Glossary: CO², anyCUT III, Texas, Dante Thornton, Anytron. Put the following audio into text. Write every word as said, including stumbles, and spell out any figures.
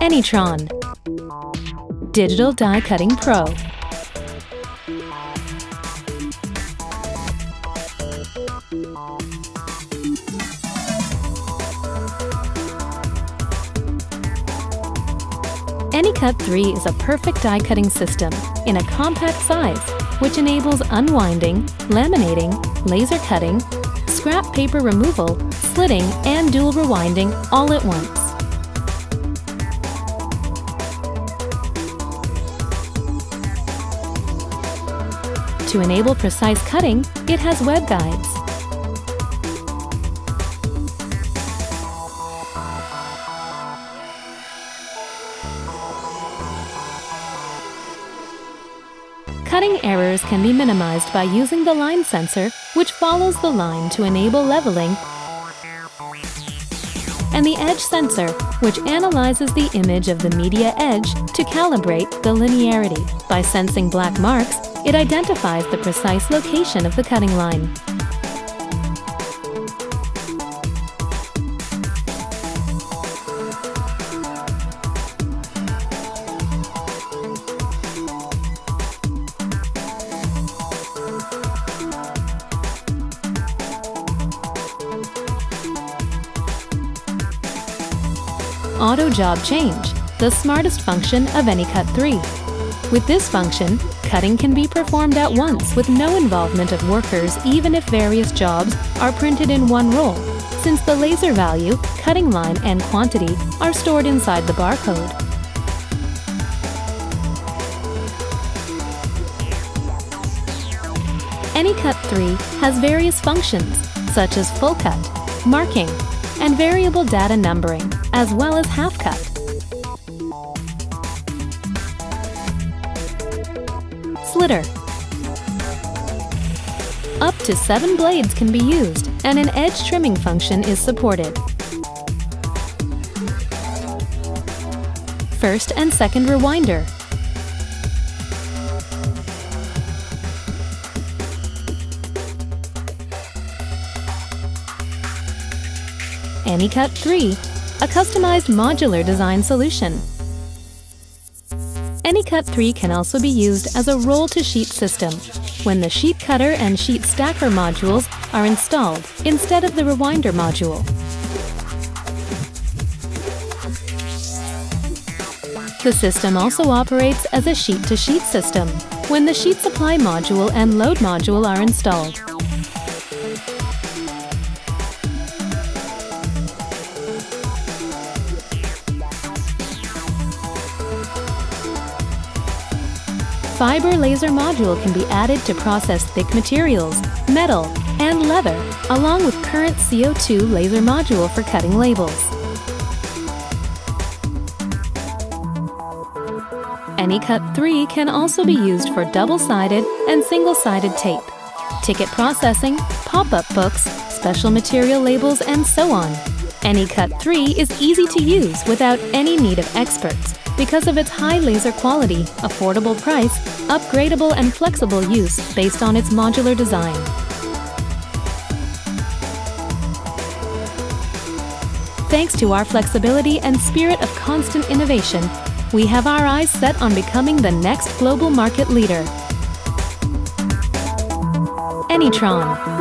Anytron Digital Die Cutting Pro. anyCUT three is a perfect die cutting system in a compact size, which enables unwinding, laminating, laser cutting, scrap paper removal, slitting, and dual rewinding all at once. To enable precise cutting, it has web guides. Cutting errors can be minimized by using the line sensor, which follows the line to enable leveling, and the edge sensor, which analyzes the image of the media edge to calibrate the linearity. By sensing black marks, it identifies the precise location of the cutting line. Auto Job Change, the smartest function of anyCUT three. With this function, cutting can be performed at once with no involvement of workers, even if various jobs are printed in one roll, since the laser value, cutting line, and quantity are stored inside the barcode. anyCUT three has various functions, such as full cut, marking, and variable data numbering, as well as half cut. Slitter. Up to seven blades can be used, and an edge trimming function is supported. First and second rewinder. anyCUT three, a customized modular design solution. anyCUT three can also be used as a roll-to-sheet system when the sheet cutter and sheet stacker modules are installed instead of the rewinder module. The system also operates as a sheet-to-sheet system when the sheet supply module and load module are installed. Fiber laser module can be added to process thick materials, metal, and leather, along with current C O two laser module for cutting labels. anyCUT three can also be used for double-sided and single-sided tape, ticket processing, pop-up books, special material labels, and so on. anyCUT three is easy to use without any need of experts, because of its high laser quality, affordable price, upgradable and flexible use based on its modular design. Thanks to our flexibility and spirit of constant innovation, we have our eyes set on becoming the next global market leader. anyTron.